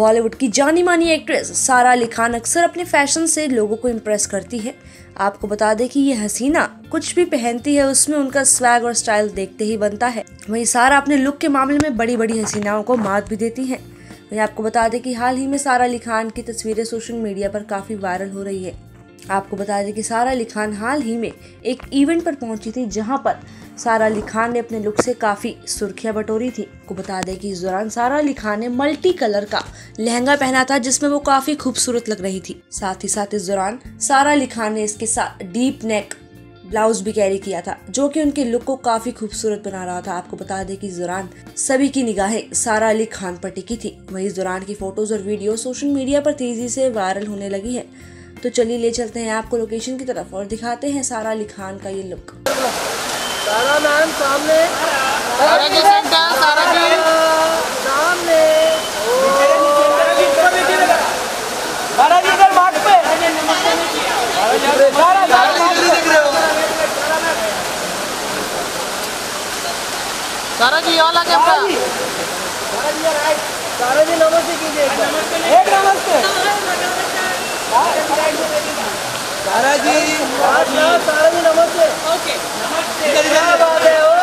बॉलीवुड की जानी मानी एक्ट्रेस सारा अली खान अक्सर अपने फैशन से लोगों को इम्प्रेस करती है। आपको बता दें कि ये हसीना कुछ भी पहनती है उसमें उनका स्वैग और स्टाइल देखते ही बनता है। वहीं सारा अपने लुक के मामले में बड़ी बड़ी हसीनाओं को मात भी देती हैं। वहीं आपको बता दें कि हाल ही में सारा अली खान की तस्वीरें सोशल मीडिया पर काफ़ी वायरल हो रही है। आपको बता दें कि सारा अली खान हाल ही में एक इवेंट पर पहुंची थी जहां पर सारा अली खान ने अपने लुक से काफ़ी सुर्खियां बटोरी थी। आपको बता दें कि इस दौरान सारा अली खान ने मल्टी कलर का लहंगा पहना था जिसमें वो काफ़ी खूबसूरत लग रही थी। साथ ही साथ इस दौरान सारा अली खान ने इसके साथ डीप नेक ब्लाउज भी कैरी किया था जो कि उनके लुक को काफ़ी खूबसूरत बना रहा था। आपको बता दें कि इस दौरान सभी की निगाहें सारा अली खान पर टिकी थी। वहीं इस दौरान की फोटोज़ और वीडियो सोशल मीडिया पर तेज़ी से वायरल होने लगी है। तो चलिए ले चलते हैं आपको लोकेशन की तरफ और दिखाते हैं सारा अली खान का ये लुक। सारा मैम सामने, सारा के सेंटर, सारा के सामने, सारा जी इधर मार्क पे, सारा जी दिख रहे हो, सारा जी ऑल आके अपना, सारा जी राइट, सारा जी नमस्ते कीजिए, एक नमस्ते सारा जी, सारा जी नमस्ते। ओके नमस्ते, क्या बात है।